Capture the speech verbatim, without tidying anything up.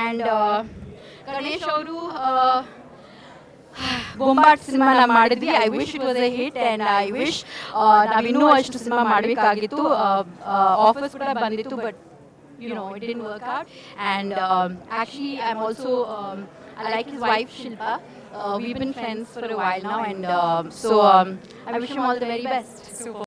and uh, Ganesh avaru uh, Bombard cinema madidvi. I wish it was a hit and I wish Navinu ashtu cinema madbekagitu, offers kuda banditu, but you know it didn't work out. And um, actually I'm also um, I like his wife Shilpa. Uh, we've been friends for a while now, and um, so um, I wish him all the very best. Super.